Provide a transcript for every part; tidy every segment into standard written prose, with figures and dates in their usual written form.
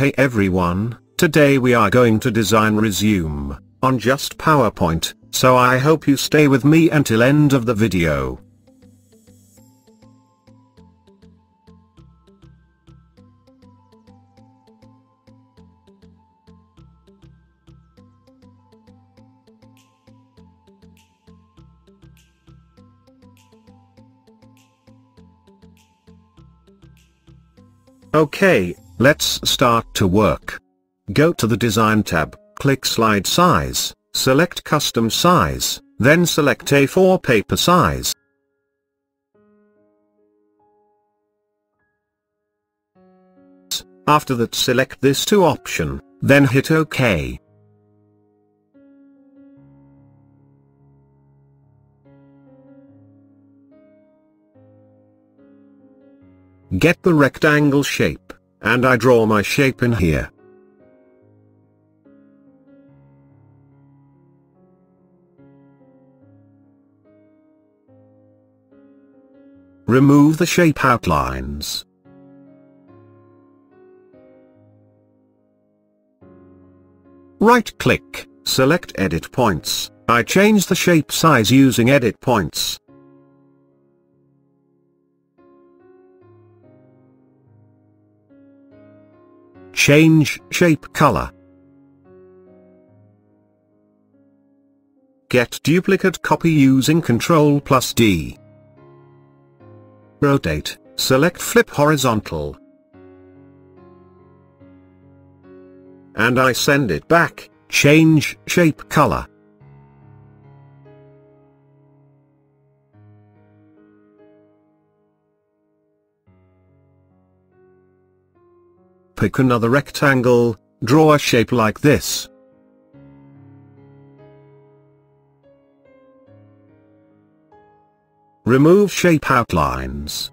Hey everyone, today we are going to design resume on just PowerPoint, so I hope you stay with me until end of the video. Okay, let's start to work. Go to the Design tab, click Slide Size, select Custom Size, then select A4 paper size. After that select this to option, then hit OK. Get the rectangle shape, and I draw my shape in here. Remove the shape outlines. Right-click, select Edit Points. I change the shape size using Edit Points. Change shape color. Get duplicate copy using Ctrl+D. Rotate, select flip horizontal. And I send it back, change shape color. Pick another rectangle, draw a shape like this. Remove shape outlines.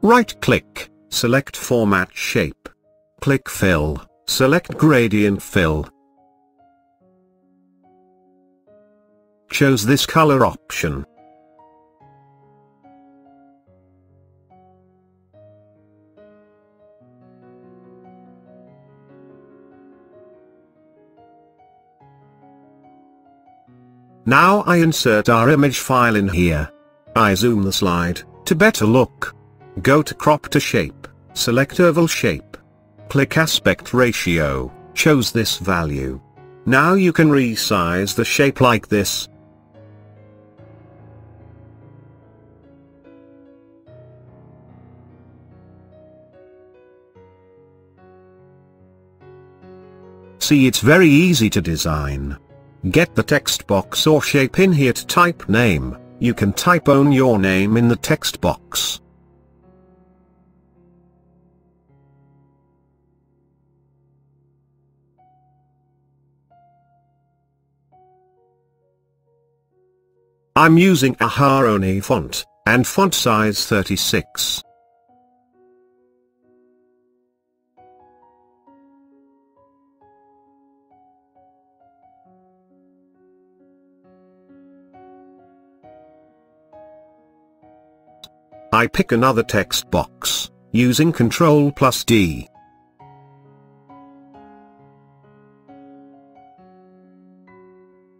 Right-click, select Format Shape. Click Fill, select Gradient Fill. Choose this color option. Now I insert our image file in here. I zoom the slide, to better look. Go to Crop to Shape, select Oval Shape. Click Aspect Ratio, choose this value. Now you can resize the shape like this. See, it's very easy to design. Get the text box or shape in here to type name. You can type on your name in the text box. I'm using a Haroni font, and font size 36. I pick another text box, using Ctrl+D.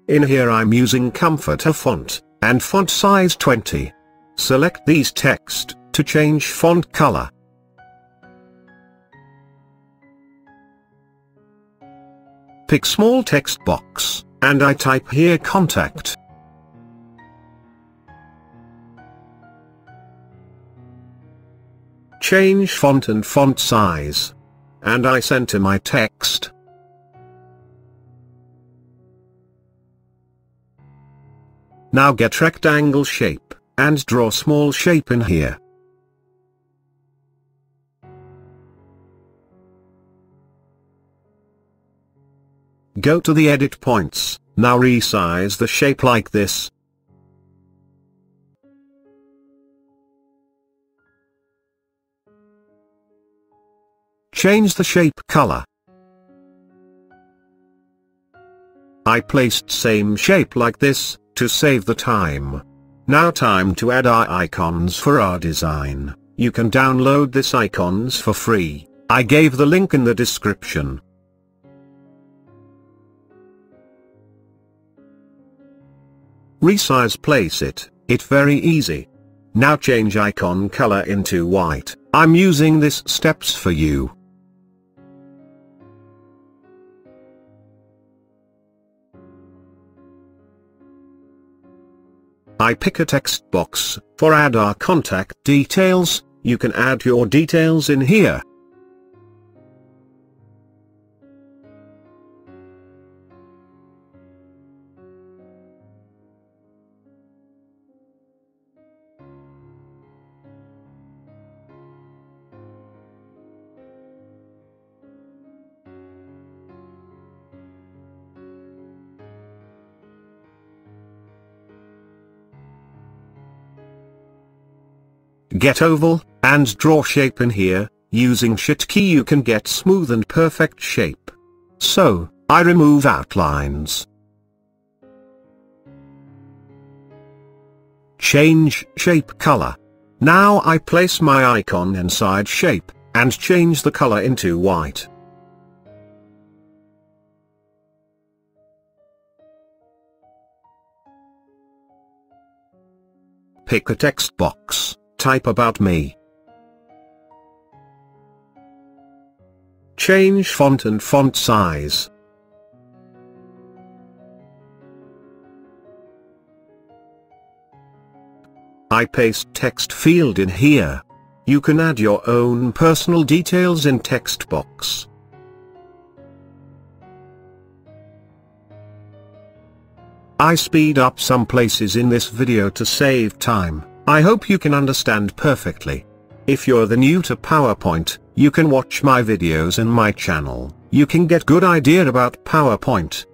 In here I'm using Comfortaa font, and font size 20. Select these text, to change font color. Pick small text box, and I type here contact. Change font and font size. And I center my text. Now get rectangle shape, and draw small shape in here. Go to the edit points, now resize the shape like this. Change the shape color. I placed same shape like this, to save the time. Now time to add our icons for our design. You can download this icons for free, I gave the link in the description. Resize, place it very easy. Now change icon color into white. I'm using this steps for you. I pick a text box, for add our contact details, you can add your details in here. Get oval, and draw shape in here, using shift key you can get smooth and perfect shape. So, I remove outlines. Change shape color. Now I place my icon inside shape, and change the color into white. Pick a text box. Type about me. Change font and font size. I paste text field in here. You can add your own personal details in text box. I speed up some places in this video to save time. I hope you can understand perfectly. If you're the new to PowerPoint, you can watch my videos in my channel. You can get good idea about PowerPoint.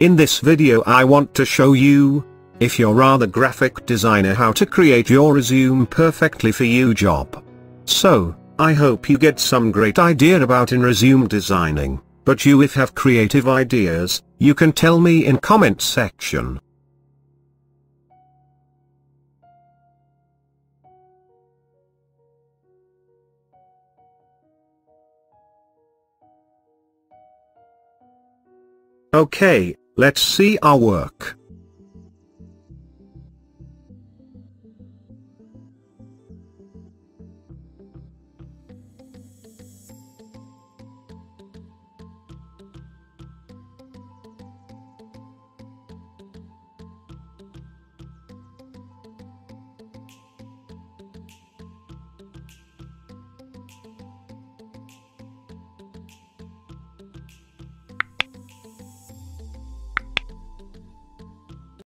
In this video I want to show you, if you're rather graphic designer, how to create your resume perfectly for you job. So, I hope you get some great idea about in resume designing, but you if have creative ideas, you can tell me in comment section. Okay, let's see our work.